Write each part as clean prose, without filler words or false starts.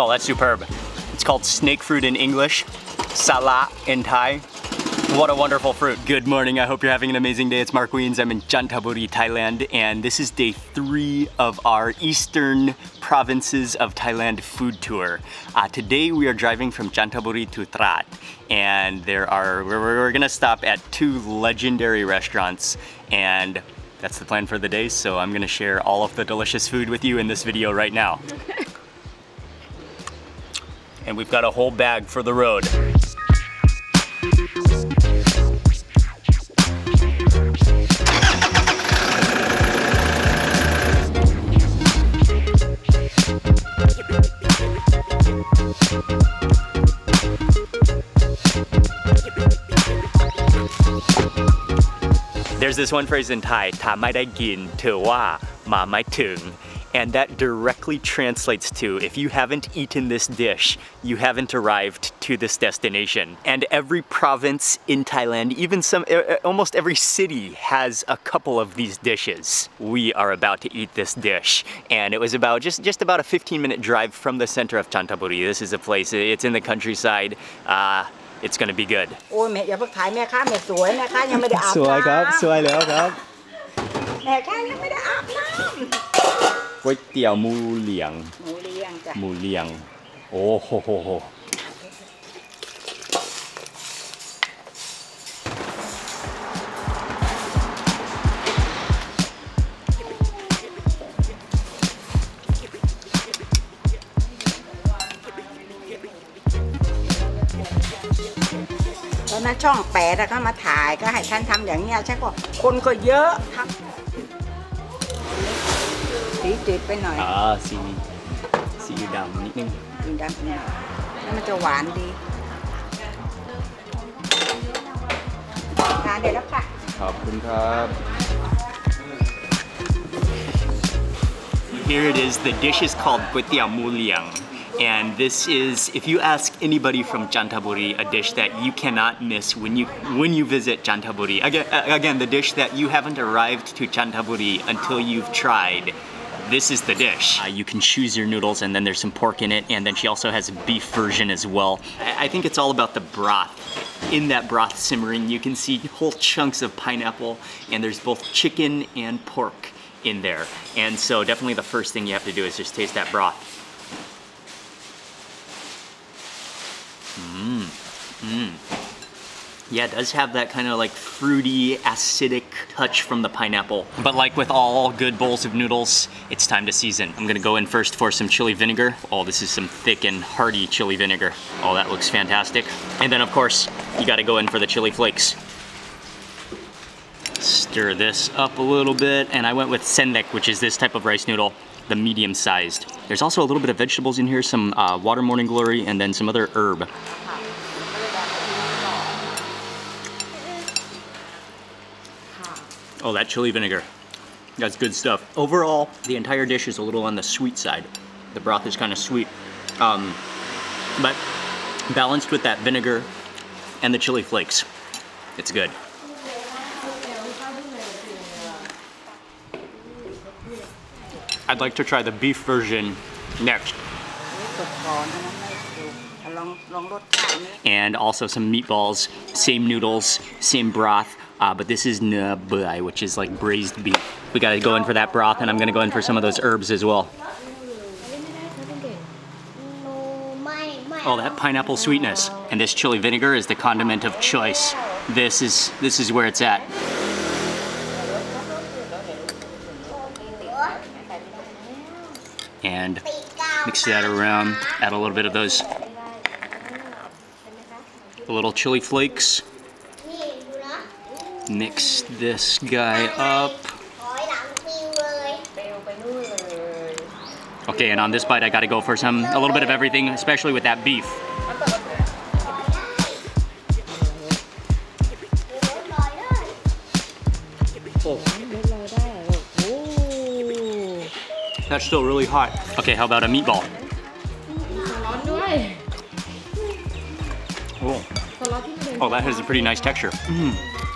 Oh, that's superb. It's called snake fruit in English, Sala in Thai. What a wonderful fruit. Good morning, I hope you're having an amazing day. It's Mark Wiens, I'm in Chanthaburi, Thailand, and this is day 3 of our Eastern Provinces of Thailand food tour. Today we are driving from Chanthaburi to Trat, and we're gonna stop at 2 legendary restaurants, and that's the plan for the day, so I'm gonna share all of the delicious food with you in this video right now. And we've got a whole bag for the road. There's this one phrase in Thai, "Ta mai dai gin, te wa ma mai teung," and that directly translates to, if you haven't eaten this dish, you haven't arrived to this destination. And every province in Thailand, even almost every city has a couple of these dishes. We are about to eat this dish. And it was about, just about a 15-minute drive from the center of Chanthaburi. This is a place, it's in the countryside. It's gonna be good. Kuay Teow Moo Liang. Moo Liang. Oh ho ho ho. Here it is, the dish is called Kuay Teow Moo Liang. And this is, if you ask anybody from Chanthaburi, a dish that you cannot miss when you visit Chanthaburi. Again, the dish that you haven't arrived to Chanthaburi until you've tried. This is the dish. You can choose your noodles, and then there's some pork in it, and then she also has a beef version as well. I think it's all about the broth. In that broth simmering, you can see whole chunks of pineapple, and there's both chicken and pork in there. And so definitely the first thing you have to do is just taste that broth. Yeah, it does have that kind of like fruity, acidic touch from the pineapple. But like with all good bowls of noodles, it's time to season. I'm gonna go in first for some chili vinegar. Oh, this is some thick and hearty chili vinegar. Oh, that looks fantastic. And then of course, you gotta go in for the chili flakes. Stir this up a little bit. And I went with sendek, which is this type of rice noodle, the medium sized. There's also a little bit of vegetables in here, some water morning glory, and then some other herb. Oh, that chili vinegar, that's good stuff. Overall, the entire dish is a little on the sweet side. The broth is kind of sweet, but balanced with that vinegar and the chili flakes, it's good. I'd like to try the beef version next. And also some meatballs, same noodles, same broth. But this is nabui, which is like braised beef. We gotta go in for that broth, and I'm gonna go in for some of those herbs as well. Oh, that pineapple sweetness. And this chili vinegar is the condiment of choice. This is where it's at. And mix that around, add a little bit of those little chili flakes. Mix this guy up. Okay, and on this bite I gotta go for a little bit of everything, especially with that beef. Oh. That's still really hot. Okay, how about a meatball? Oh, that has a pretty nice texture.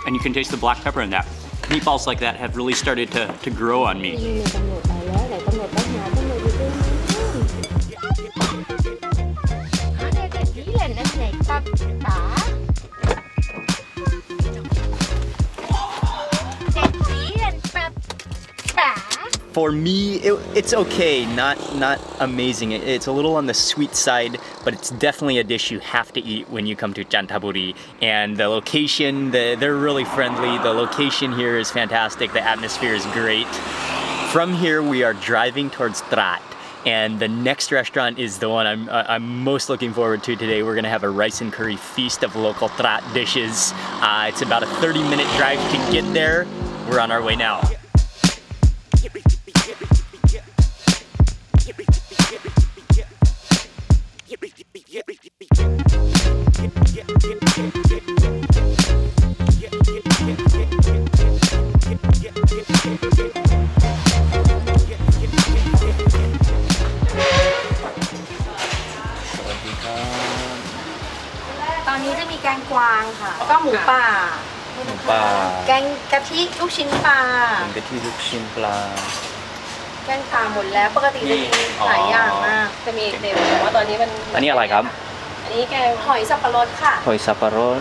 And you can taste the black pepper in that. Meatballs like that have really started to grow on me. For me, it's okay, not amazing. It's a little on the sweet side, but it's definitely a dish you have to eat when you come to Chanthaburi. And the location, they're really friendly. The location here is fantastic. The atmosphere is great. From here, we are driving towards Trat. And the next restaurant is the one I'm most looking forward to today. We're gonna have a rice and curry feast of local Trat dishes. It's about a 30-minute drive to get there. We're on our way now. Luqshin Blan Si gaeng hoi saparot. Hoi saparot.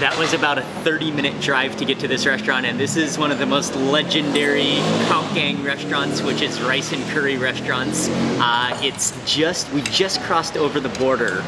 That was about a 30-minute drive to get to this restaurant, and this is one of the most legendary Khao Kang restaurants, which is rice and curry restaurants. We just crossed over the border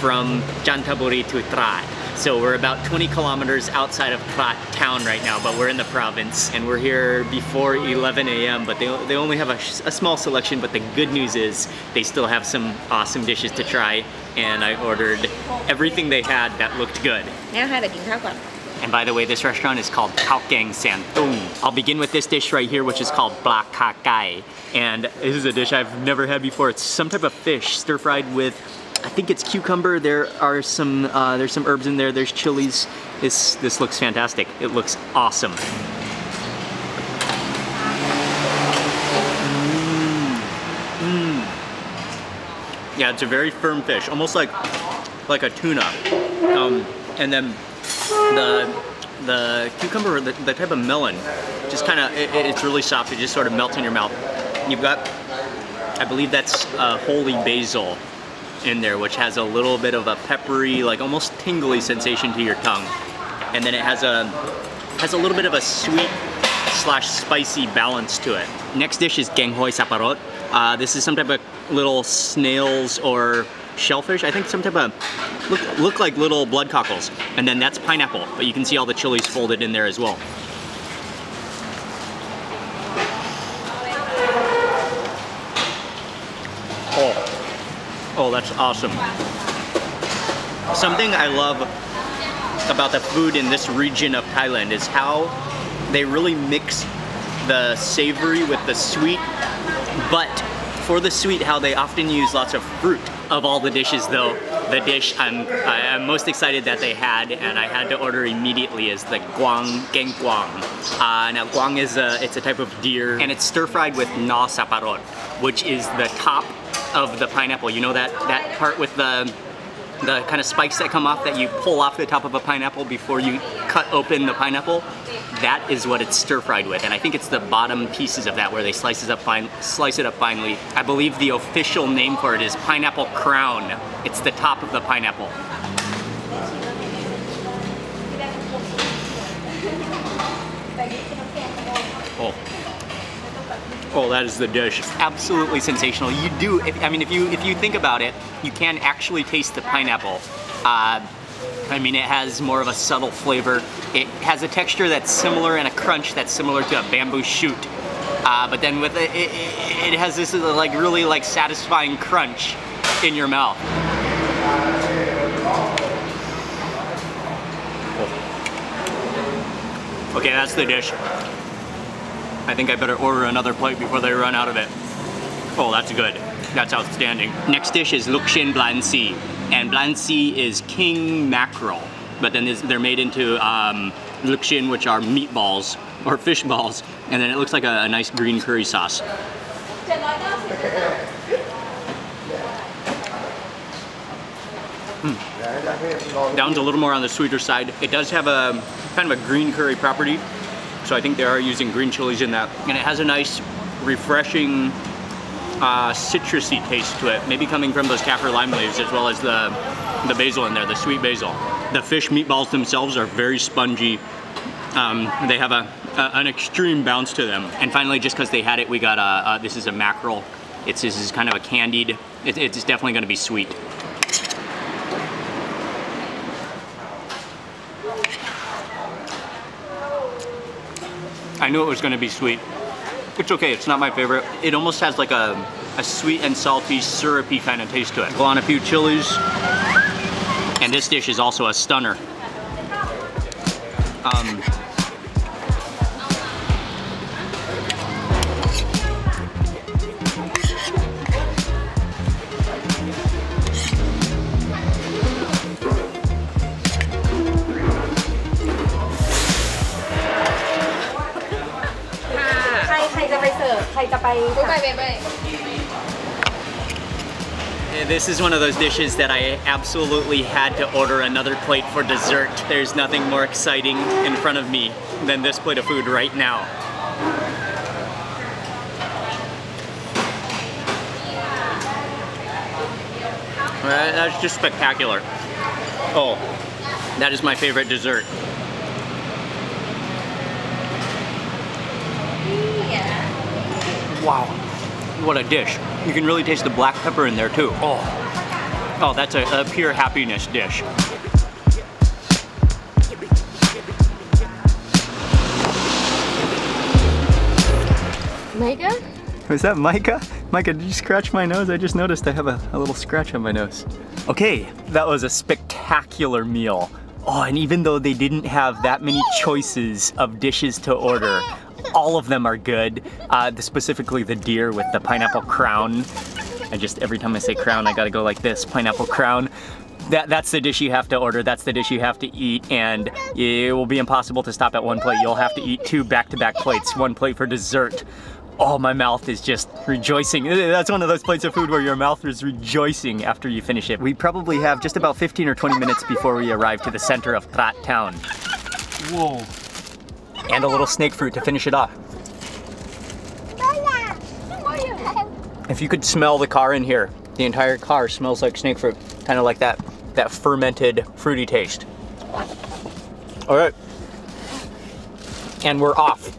from Chanthaburi to Trat. So we're about 20 kilometers outside of Trat town right now, but we're in the province, and we're here before 11 a.m., but they only have a small selection, but the good news is they still have some awesome dishes to try, and I ordered everything they had that looked good. And by the way, this restaurant is called Khao Gaeng San Toong. I'll begin with this dish right here, which is called Pla Kakai. And this is a dish I've never had before. It's some type of fish stir-fried with, I think it's cucumber. There are some, there's some herbs in there. There's chilies. This looks fantastic. It looks awesome. Yeah, it's a very firm fish, almost like a tuna. And then the cucumber, the type of melon, just kind of, it's really soft. It just sort of melts in your mouth. You've got, I believe that's holy basil in there, which has a little bit of a peppery, like almost tingly sensation to your tongue, and then it has a little bit of a sweet slash spicy balance to it. Next dish is gang hoi saparot. This is some type of little snails or shellfish, I think, some type of look like little blood cockles, and then that's pineapple, but you can see all the chilies folded in there as well. Oh, that's awesome. Something I love about the food in this region of Thailand is how they really mix the savory with the sweet, but for the sweet, how they often use lots of fruit. Of all the dishes though, the dish I'm most excited that they had, and I had to order immediately, is the gaeng kuang. Now guang is it's a type of deer, and it's stir-fried with na saparot, which is the top of the pineapple. You know that part with the kind of spikes that come off, that you pull off the top of a pineapple before you cut open the pineapple? That is what it's stir-fried with, and I think it's the bottom pieces of that where they slice it up finely. I believe the official name for it is pineapple crown. It's the top of the pineapple. Oh, that is the dish. It's absolutely sensational. You do, if you think about it, you can actually taste the pineapple. It has more of a subtle flavor. It has a texture that's similar, and a crunch that's similar to a bamboo shoot. But then with it has this really satisfying crunch in your mouth. Okay, that's the dish. I think I better order another plate before they run out of it. Oh, that's good. That's outstanding. Next dish is Luqshin Blan Si. And Blan Si is king mackerel. But then they're made into Luqshin, which are meatballs or fish balls. And then it looks like a nice green curry sauce. Down's a little more on the sweeter side. It does have a kind of a green curry property. So I think they are using green chilies in that. And it has a nice, refreshing, citrusy taste to it, maybe coming from those kaffir lime leaves, as well as the basil in there, the sweet basil. The fish meatballs themselves are very spongy, They have an extreme bounce to them. And finally, just because they had it, we got this is a mackerel. This is kind of a candied, it's definitely gonna be sweet. I knew it was gonna be sweet. It's okay, it's not my favorite. It almost has like a sweet and salty, syrupy kind of taste to it. Go on a few chilies. And this dish is also a stunner. This is one of those dishes that I absolutely had to order another plate for dessert. There's nothing more exciting in front of me than this plate of food right now. That's just spectacular. Oh, that is my favorite dessert. Wow, what a dish. You can really taste the black pepper in there too. Oh, oh, that's a pure happiness dish. Micah? Was that Micah? Micah, did you scratch my nose? I just noticed I have a little scratch on my nose. Okay, that was a spectacular meal. Oh, and even though they didn't have that many choices of dishes to order, all of them are good, specifically the deer with the pineapple crown. I just, every time I say crown, I gotta go like this, pineapple crown. That's the dish you have to order, that's the dish you have to eat, and it will be impossible to stop at one plate. You'll have to eat two back-to-back plates, one plate for dessert. Oh, my mouth is just rejoicing. That's one of those plates of food where your mouth is rejoicing after you finish it. We probably have just about 15 or 20 minutes before we arrive to the center of Trat town. Whoa. And a little snake fruit to finish it off. If you could smell the car in here, the entire car smells like snake fruit, kind of like that fermented fruity taste. All right, and we're off.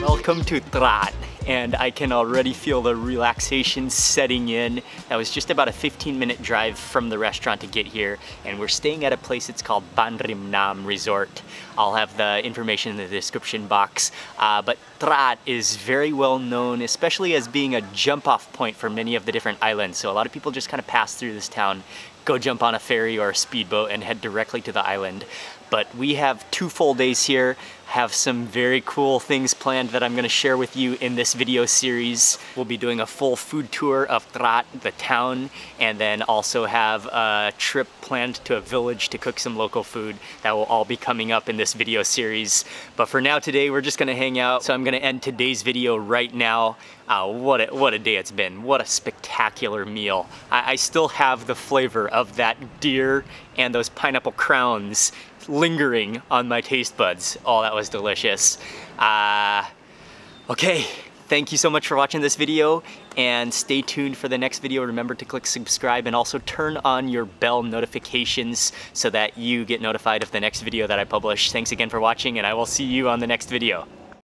Welcome to Trat, and I can already feel the relaxation setting in. That was just about a 15-minute drive from the restaurant to get here, and we're staying at a place that's called Banrim Nam Resort. I'll have the information in the description box, but Trat is very well known, especially as being a jump-off point for many of the different islands, so a lot of people just kind of pass through this town, go jump on a ferry or a speedboat and head directly to the island. But we have 2 full days here, have some very cool things planned that I'm gonna share with you in this video series. We'll be doing a full food tour of Trat, the town, and then also have a trip planned to a village to cook some local food. That will all be coming up in this video series. But for now today, we're just gonna hang out. So I'm gonna end today's video right now. What a day it's been. What a spectacular meal. I still have the flavor of that deer and those pineapple crowns lingering on my taste buds. Oh, that was delicious. Okay, thank you so much for watching this video, and stay tuned for the next video. Remember to click subscribe and also turn on your bell notifications so that you get notified of the next video that I publish. Thanks again for watching, and I will see you on the next video.